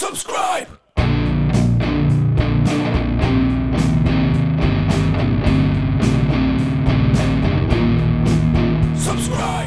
Subscribe! Subscribe!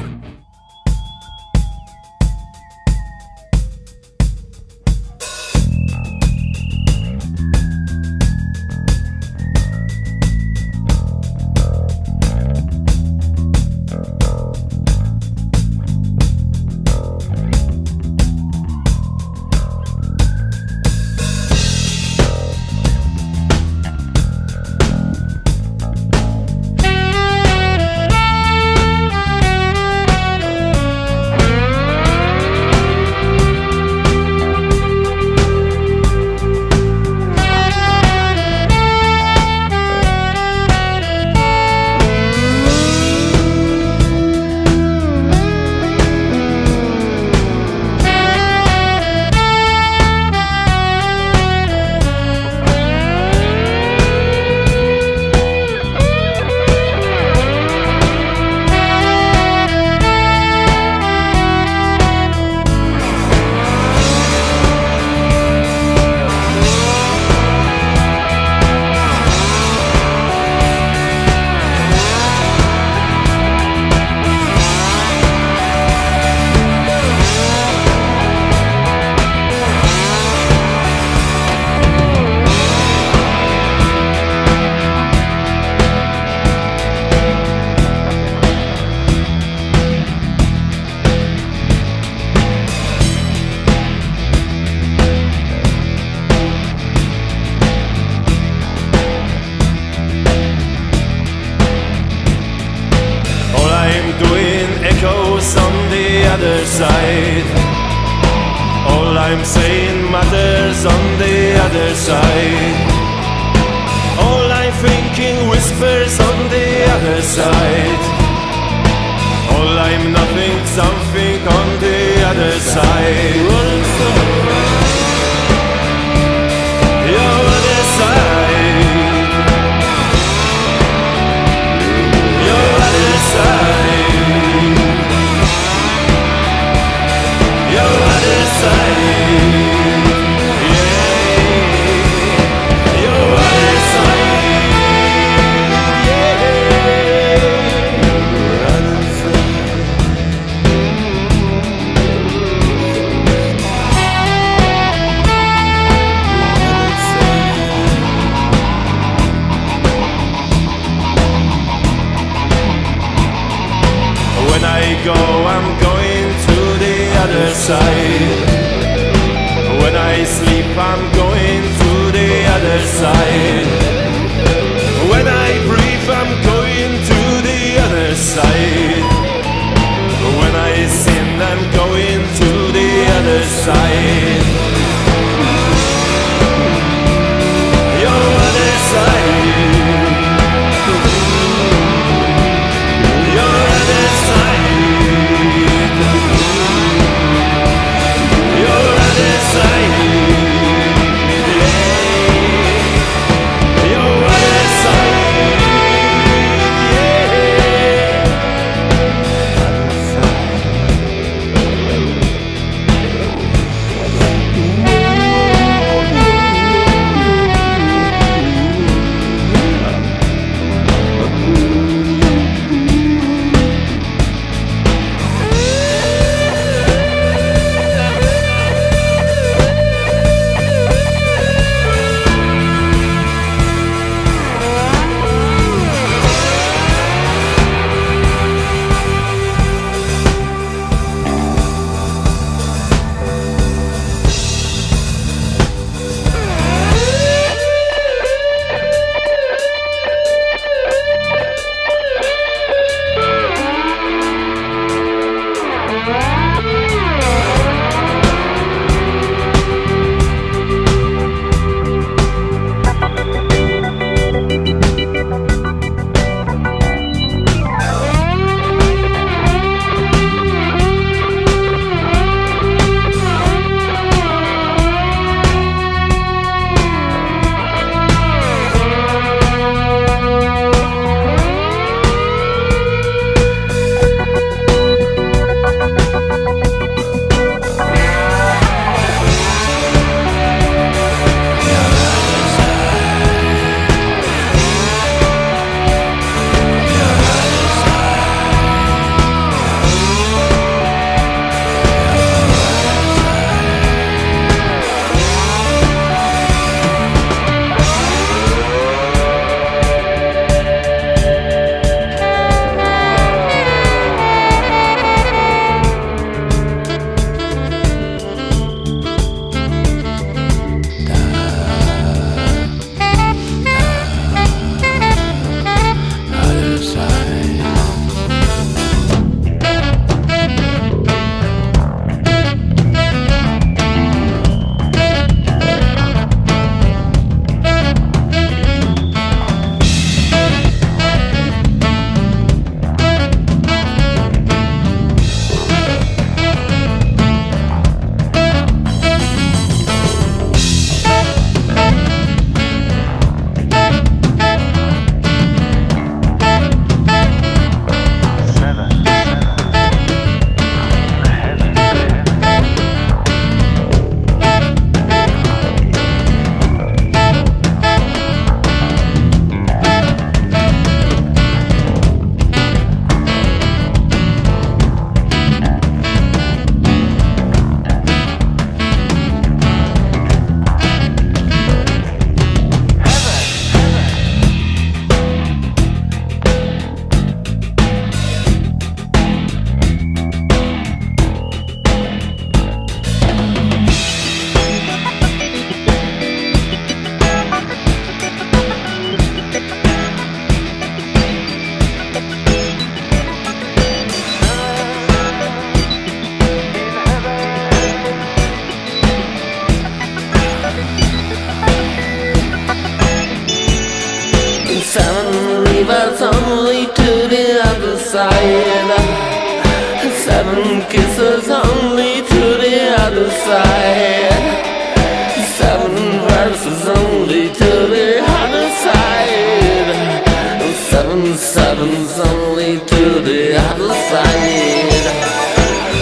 Other side. All I'm saying matters on the other side. All I'm thinking whispers on the other side. All I'm nothing, something on the other side. Your other side. Your other side. I'm going to the other side. When I sleep, I'm going to the other side. When I breathe, I'm going to the other side. When I sin, I'm going to the other side. Your other side. Your other side. side. 7 kisses only to the other side. 7 verses only to the other side. 7 sevens only to the other side.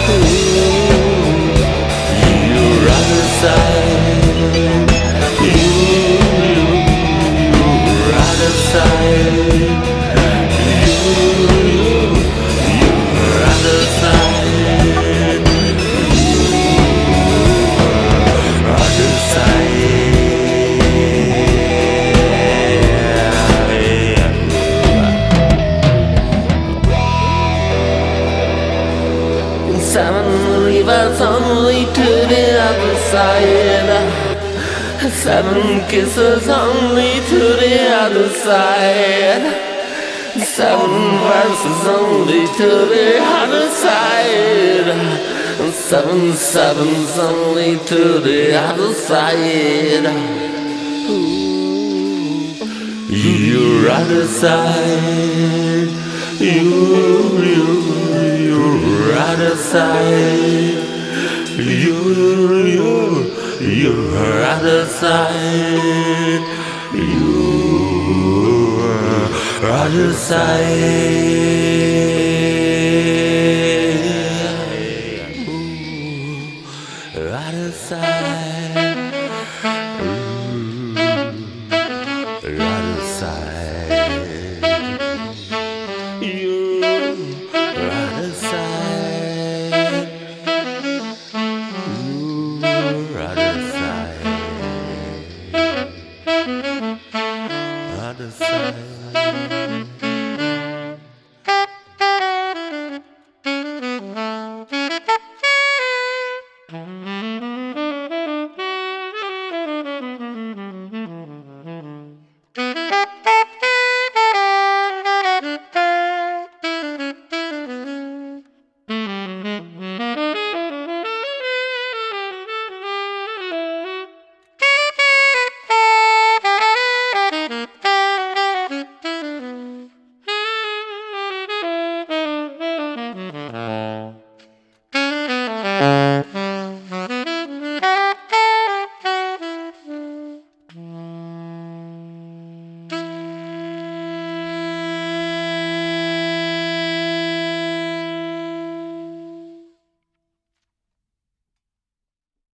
Ooh, your other side. Rivers only to the other side. 7 kisses only to the other side. 7 verses only to the other side. 7 sevens only to the other side. Ooh, your other side. Your other side. Your other side. Your other side.